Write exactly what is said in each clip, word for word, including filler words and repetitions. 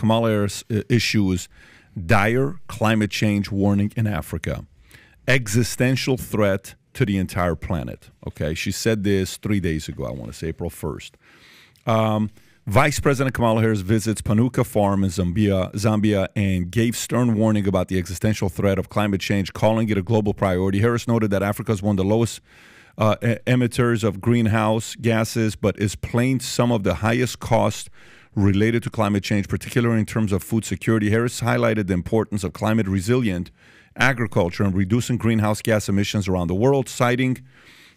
Kamala Harris' issues: dire climate change warning in Africa, existential threat to the entire planet. Okay, she said this three days ago, I want to say April first. Um, Vice President Kamala Harris visits Panuka Farm in Zambia, Zambia and gave stern warning about the existential threat of climate change, calling it a global priority. Harris noted that Africa is one of the lowest uh, emitters of greenhouse gases, but is paying some of the highest costs related to climate change, particularly in terms of food security. Harris highlighted the importance of climate-resilient agriculture and reducing greenhouse gas emissions around the world, citing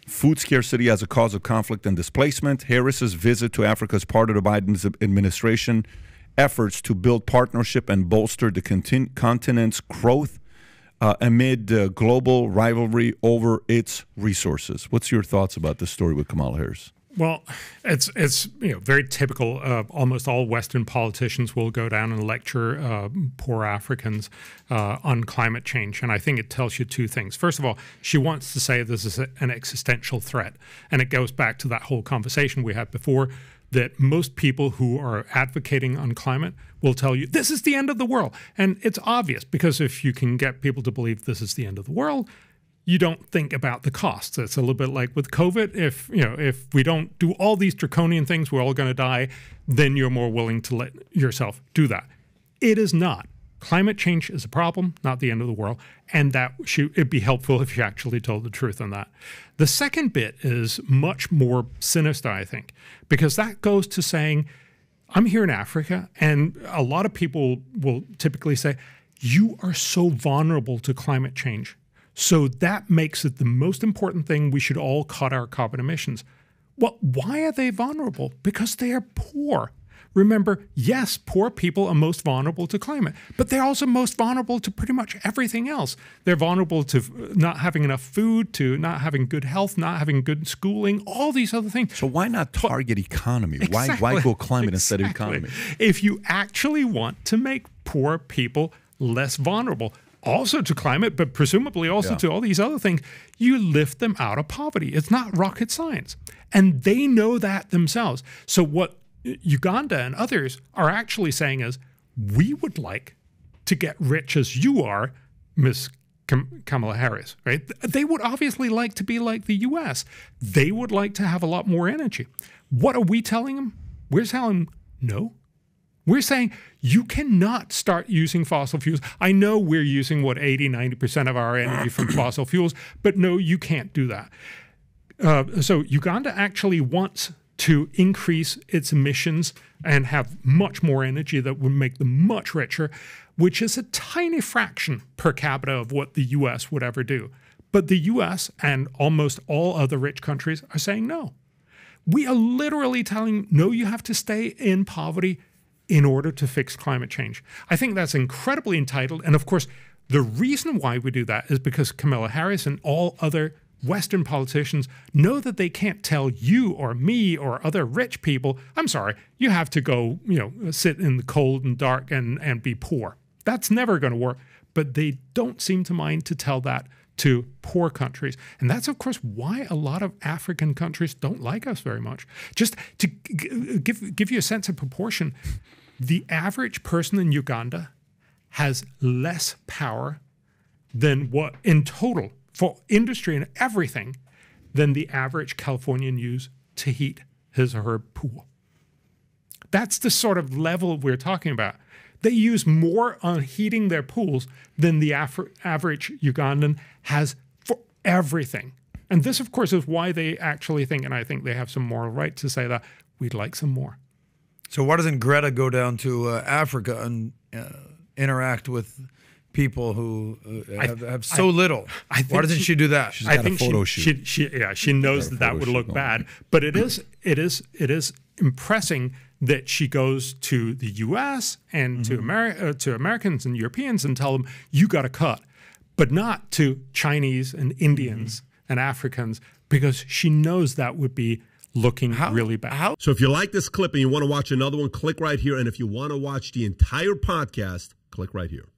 food scarcity as a cause of conflict and displacement. Harris's visit to Africa is part of the Biden's administration efforts to build partnership and bolster the continent's growth uh, amid uh, global rivalry over its resources. What's your thoughts about this story with Kamala Harris? Well, it's it's you know very typical. Uh, almost all Western politicians will go down and lecture uh, poor Africans uh, on climate change, and I think it tells you two things. First of all, she wants to say this is a, an existential threat, and it goes back to that whole conversation we had before, that most people who are advocating on climate will tell you this is the end of the world, and it's obvious, because if you can get people to believe this is the end of the world, you don't think about the costs. It's a little bit like with COVID. If you know, if we don't do all these draconian things, we're all going to die, then you're more willing to let yourself do that. It is not. Climate change is a problem, not the end of the world, and that she, it'd be helpful if you actually told the truth on that. The second bit is much more sinister, I think, because that goes to saying, I'm here in Africa, and a lot of people will typically say, you are so vulnerable to climate change. So that makes it the most important thing. We should all cut our carbon emissions. Well, why are they vulnerable? Because they are poor. Remember, yes, poor people are most vulnerable to climate, but they're also most vulnerable to pretty much everything else. They're vulnerable to not having enough food, to not having good health, not having good schooling, all these other things. So why not target but, economy? Exactly, why, why go climate exactly. instead of economy? If you actually want to make poor people less vulnerable, also to climate, but presumably also yeah. to all these other things, you lift them out of poverty. It's not rocket science. And they know that themselves. So what Uganda and others are actually saying is, we would like to get rich as you are, Miz Kamala Harris, right? They would obviously like to be like the U S. They would like to have a lot more energy. What are we telling them? We're telling them, no. We're saying you cannot start using fossil fuels. I know we're using, what, eighty, ninety percent of our energy from fossil fuels, but no, you can't do that. Uh, so Uganda actually wants to increase its emissions and have much more energy that would make them much richer, which is a tiny fraction per capita of what the U S would ever do. But the U S and almost all other rich countries are saying no. We are literally telling, no, you have to stay in poverty in order to fix climate change. I think that's incredibly entitled. And of course, the reason why we do that is because Kamala Harris and all other Western politicians know that they can't tell you or me or other rich people, I'm sorry, you have to go, you know, sit in the cold and dark and, and be poor. That's never going to work. But they don't seem to mind to tell that to poor countries. And that's, of course, why a lot of African countries don't like us very much. Just to g give, give you a sense of proportion, the average person in Uganda has less power than what, in total, for industry and everything, than the average Californian uses to heat his or her pool. That's the sort of level we're talking about. They use more on heating their pools than the average Ugandan has for everything. And this, of course, is why they actually think, and I think they have some moral right to say that, we'd like some more. So why doesn't Greta go down to uh, Africa and uh, interact with people who uh, have, have so I, little? I, I why doesn't she, she do that? She's I got think a photo she, shoot. She, she, yeah, she knows that that would look going. bad. But it is, it is, it is impressing that she goes to the U S and mm-hmm. to, Ameri uh, to Americans and Europeans and tell them, you got to cut, but not to Chinese and Indians mm-hmm. and Africans, because she knows that would be looking how, really bad. How? So if you like this clip and you want to watch another one, click right here. And if you want to watch the entire podcast, click right here.